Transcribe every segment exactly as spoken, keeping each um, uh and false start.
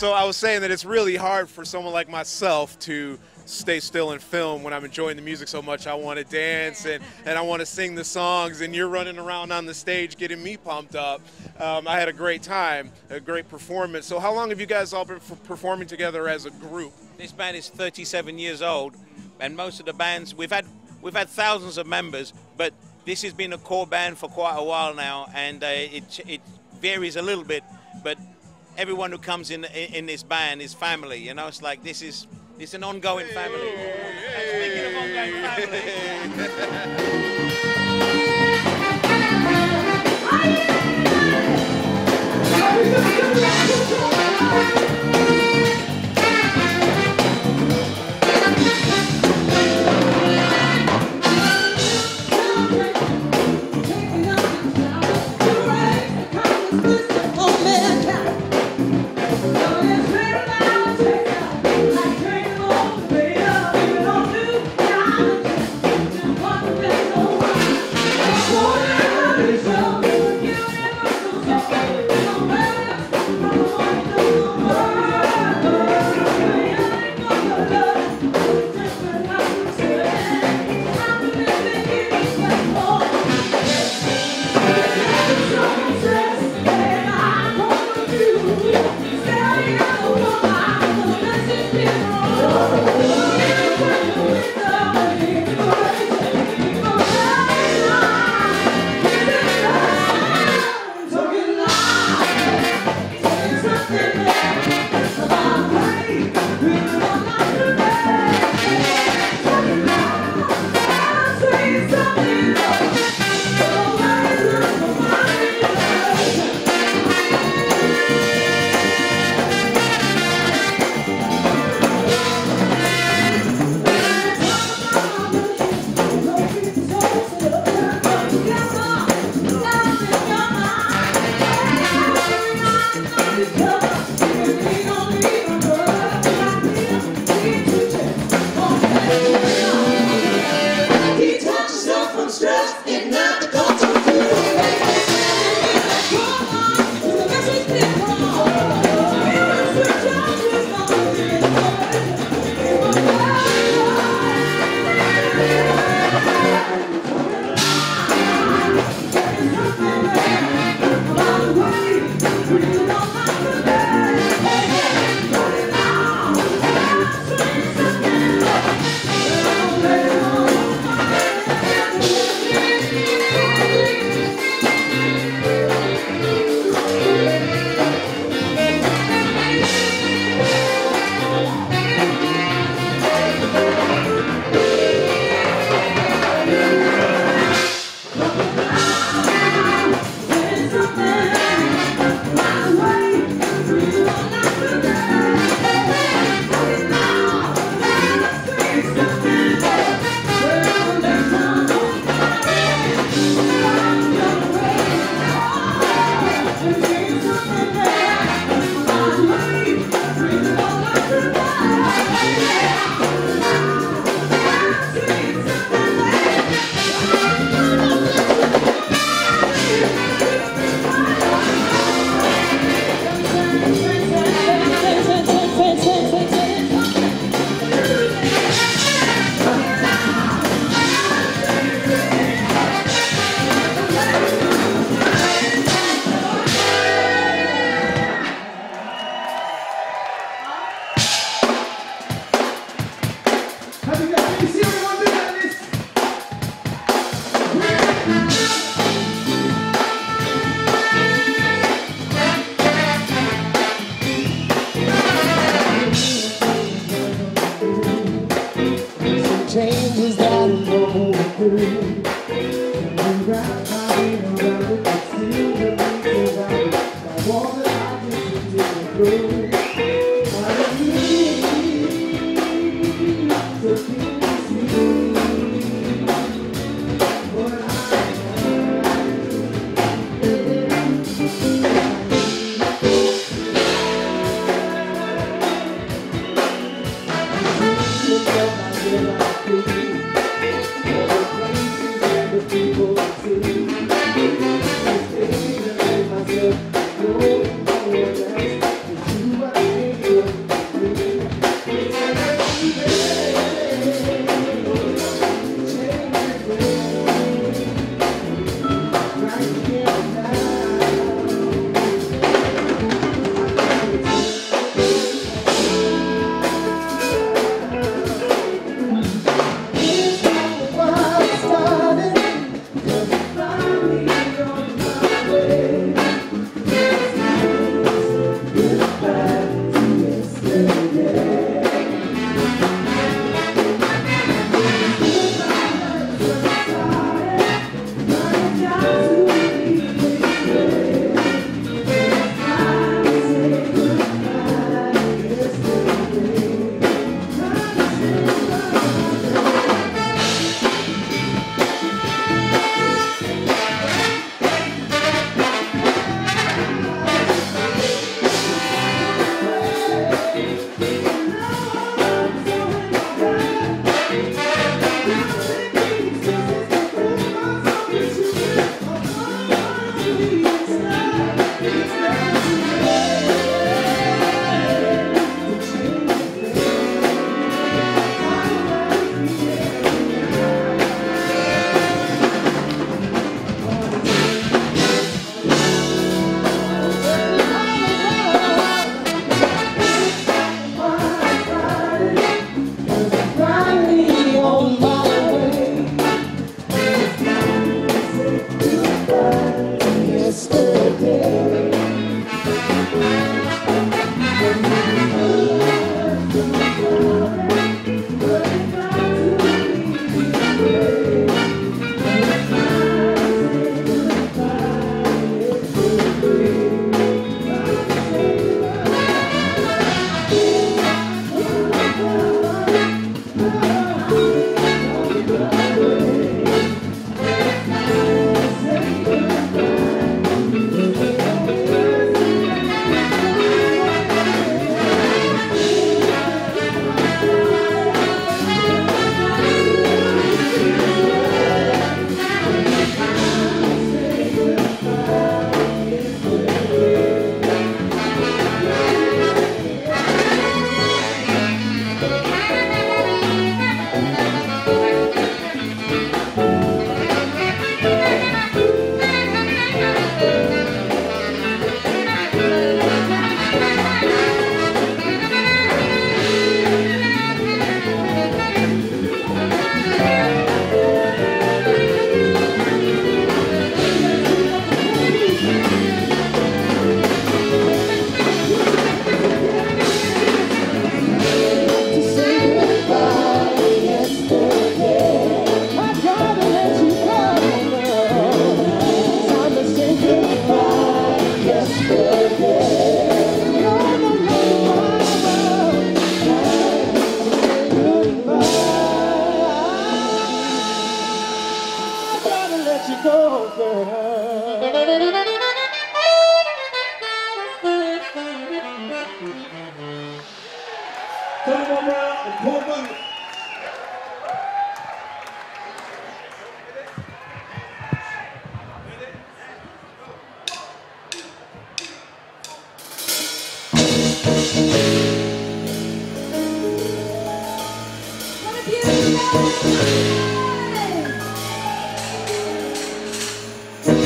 So I was saying that it's really hard for someone like myself to stay still and film when I'm enjoying the music so much. I want to dance and, and I want to sing the songs, and you're running around on the stage getting me pumped up. Um, I had a great time, a great performance. So how long have you guys all been performing together as a group? This band is thirty-seven years old, and most of the bands, we've had, we've had thousands of members, but this has been a core band for quite a while now, and uh, it, it varies a little bit, but everyone who comes in, in in this band is family, you know. It's like this is it's an ongoing family. And speaking of ongoing family. Thank you. Turn over and call back. What a beautiful day! Cause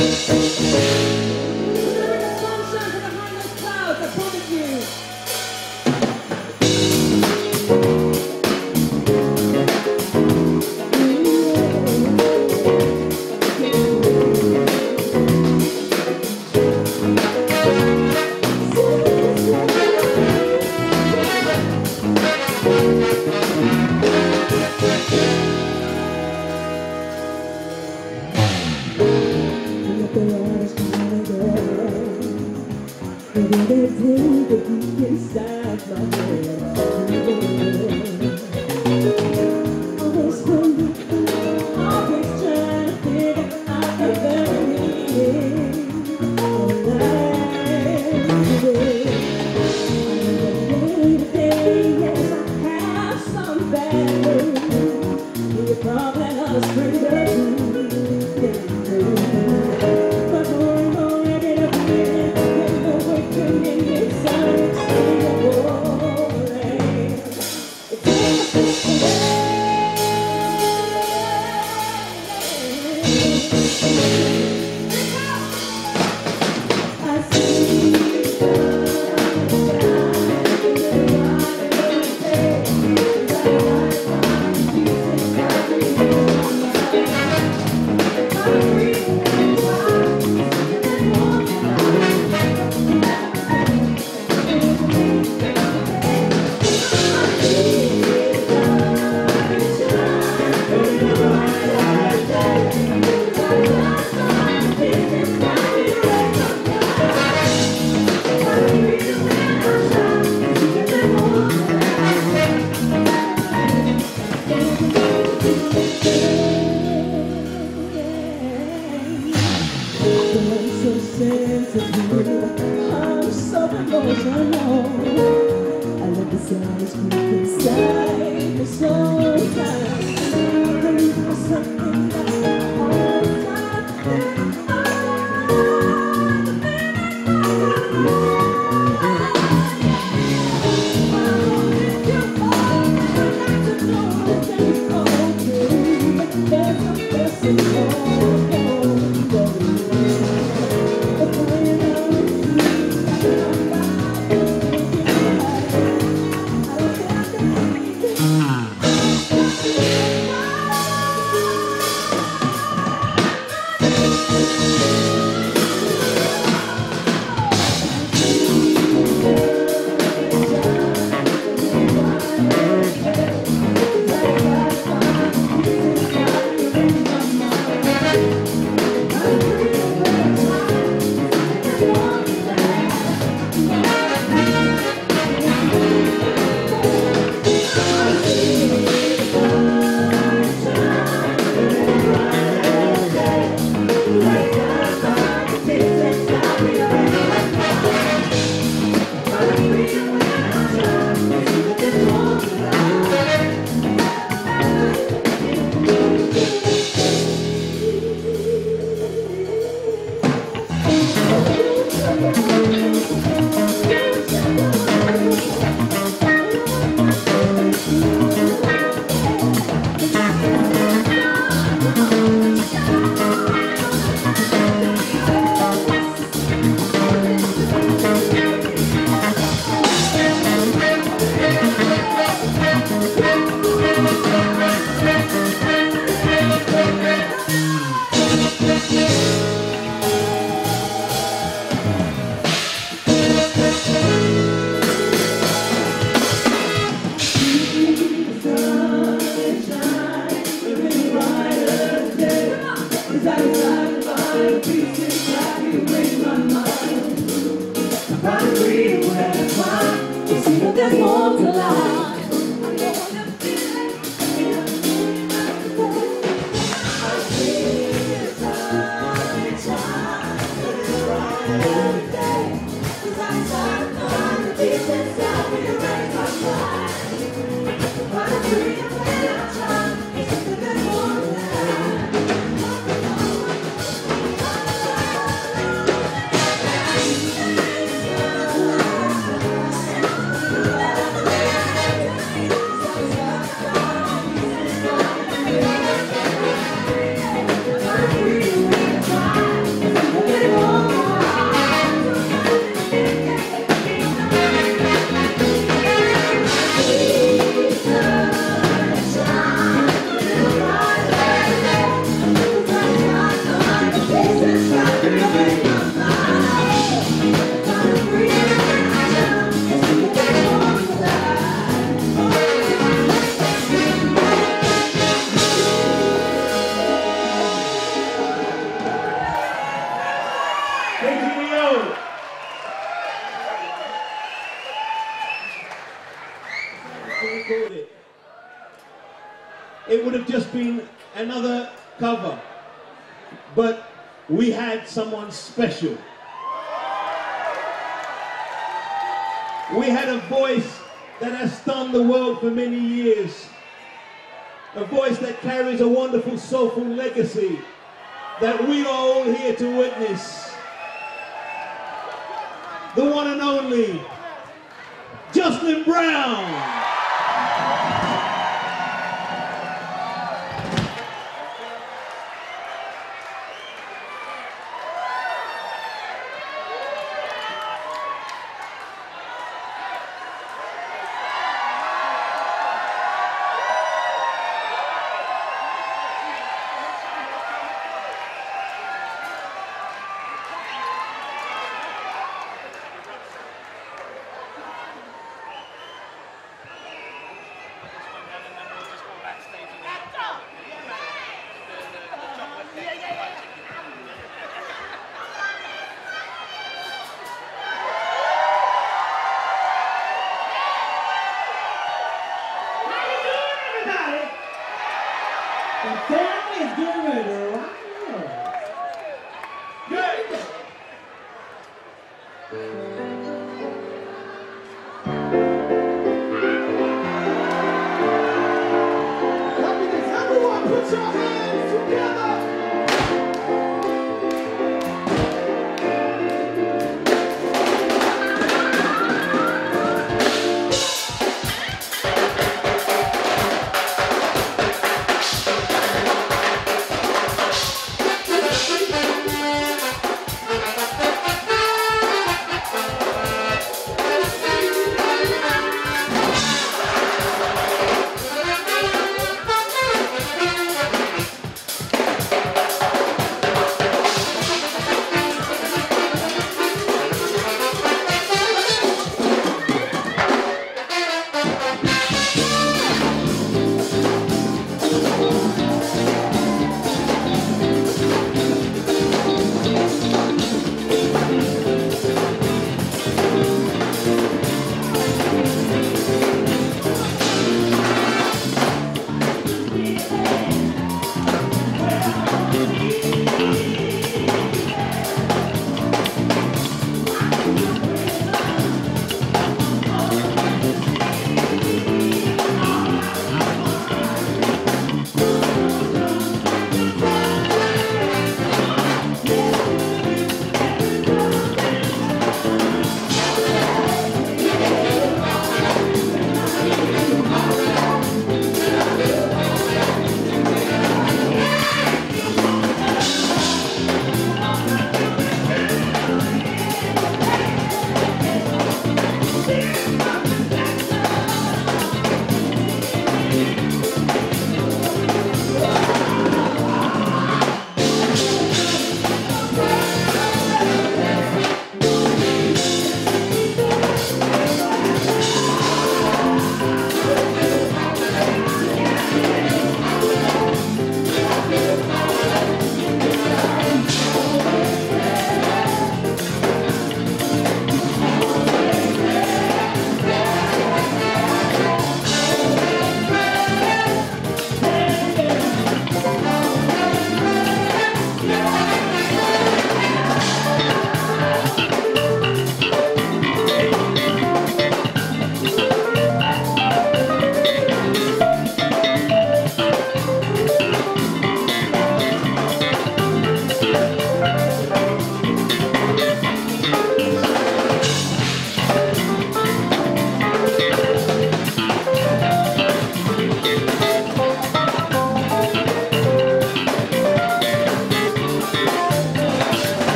I'm so fun, this is how we raise our lives. to record it. It would have just been another cover, but we had someone special. We had a voice that has stunned the world for many years. A voice that carries a wonderful, soulful legacy that we are all here to witness. The one and only Jocelyn Brown.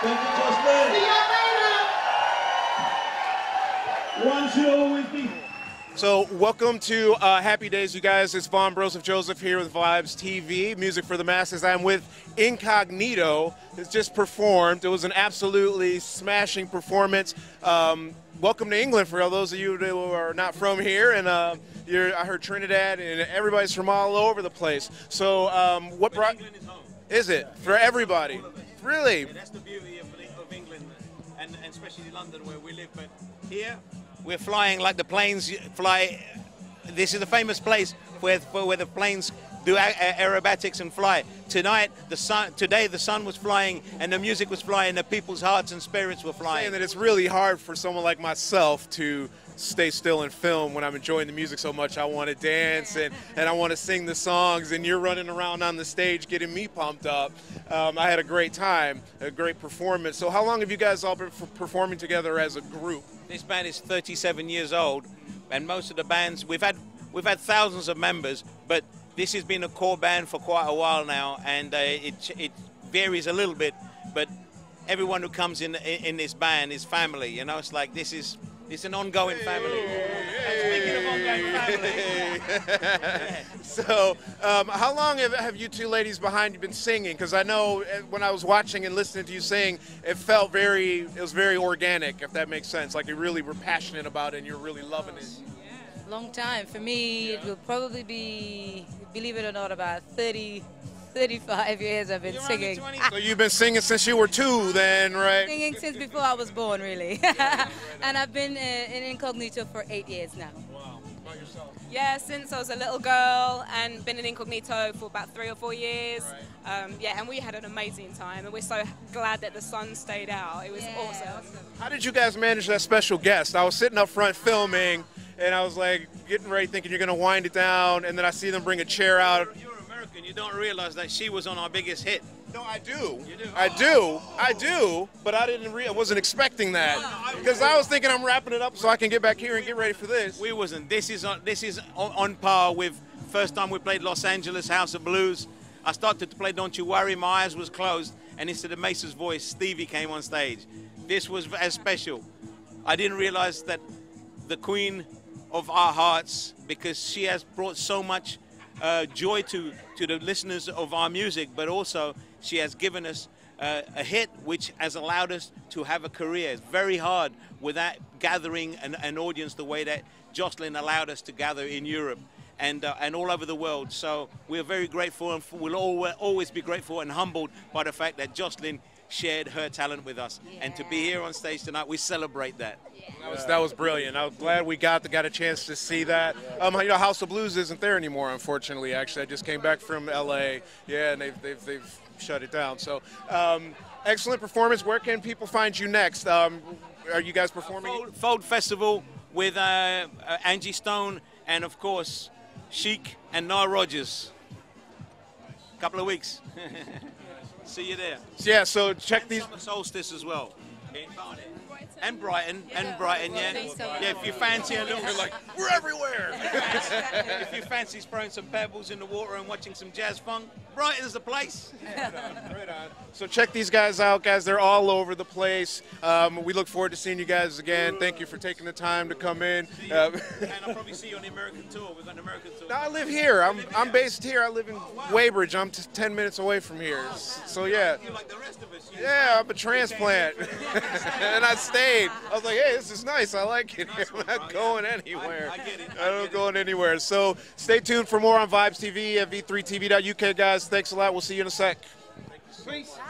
Thank you, Jocelyn. See you later. One should always be. So welcome to uh, Happy Days, you guys. It's Vaughn Bros of Joseph here with Vibes T V, Music for the Masses. I'm with Incognito, who's just performed. It was an absolutely smashing performance. Um, welcome to England for all those of you who are not from here. And uh, you're, I heard Trinidad, and everybody's from all over the place. So um, what brought... England is home. Is it? Yeah. For everybody? Really? Yeah, that's the beauty of, of England, and, and especially London where we live. But here... we're flying like the planes fly. This is the famous place where, where the planes do aerobatics and fly. Tonight, the sun, today the sun was flying and the music was flying, the people's hearts and spirits were flying. Saying that it's really hard for someone like myself to stay still and film when I'm enjoying the music so much. I want to dance and, and I want to sing the songs, and you're running around on the stage getting me pumped up. Um, I had a great time, a great performance. So how long have you guys all been performing together as a group? This band is thirty-seven years old, and most of the bands we've had we've had thousands of members, but this has been a core band for quite a while now, and uh, it it varies a little bit, but everyone who comes in in this band is family. You know, it's like this is it's an ongoing family. Hey. Speaking of ongoing family. Hey. Yeah. So, um, how long have, have you two ladies behind you been singing? Because I know when I was watching and listening to you sing, it felt very, it was very organic, if that makes sense. Like you really were passionate about it and you're really loving it. Yeah. Long time. For me, yeah. It will probably be, believe it or not, about thirty, thirty-five years I've been you're singing. So you've been singing since you were two then, right? Singing since before I was born, really. And I've been in Incognito for eight years now. Wow. About yourself? Yeah, since I was a little girl, and been in Incognito for about three or four years. Right. Um, yeah, and we had an amazing time, and we're so glad that the sun stayed out. It was yeah. awesome. How did you guys manage that special guest? I was sitting up front filming, and I was like getting ready thinking you're going to wind it down, and then I see them bring a chair out. You're, you're and you don't realize that she was on our biggest hit. No, I do. You do. I do. Oh. I do. But I didn't. Re I wasn't expecting that because no, I, I was thinking I'm wrapping it up so I can get back here and get ready for this. We wasn't. This is on, this is on, on par with first time we played Los Angeles House of Blues. I started to play Don't You Worry. My eyes was closed, and instead of Mesa's voice, Stevie came on stage. This was as special. I didn't realize that the Queen of our hearts, because she has brought so much. Uh, joy to, to the listeners of our music, but also she has given us uh, a hit which has allowed us to have a career. It's very hard without gathering an, an audience the way that Jocelyn allowed us to gather in Europe and, uh, and all over the world. So we're very grateful, and we'll always be grateful and humbled by the fact that Jocelyn shared her talent with us, yeah. and to be here on stage tonight, we celebrate that. Yeah. That was, that was brilliant. I was glad we got to, got a chance to see that. Um, you know, House of Blues isn't there anymore, unfortunately. Actually, I just came back from L A. Yeah, and they've they've, they've shut it down. So, um, excellent performance. Where can people find you next? Um, are you guys performing? Uh, Fold, Fold Festival with uh, uh, Angie Stone and of course Chic and Nile Rodgers. Couple of weeks. See you there. Yeah, so check and these. Summer solstice as well. In Barnet. And Brighton. Yeah. And Brighton, yeah. Yeah, yeah, if you fancy a little bit, like, we're everywhere. If you fancy throwing some pebbles in the water and watching some jazz funk, Brighton's the place. Right on, right on. So check these guys out, guys. They're all over the place. Um, we look forward to seeing you guys again. Thank you for taking the time to come in. Uh, and I'll probably see you on the American tour. We've got an American tour. No, I live here. I'm, live I'm based here. I live in oh, wow. Weybridge. I'm t ten minutes away from here. Oh, so, yeah. You're like the rest of us. You're yeah, I'm a transplant. And I stayed. I was like, hey, this is nice. I like it. Nice. I'm not one, going yeah. anywhere. I, I get it. I'm not going anywhere. So stay tuned for more on Vibes T V at V three T V dot U K, guys. Thanks a lot. We'll see you in a sec. Peace.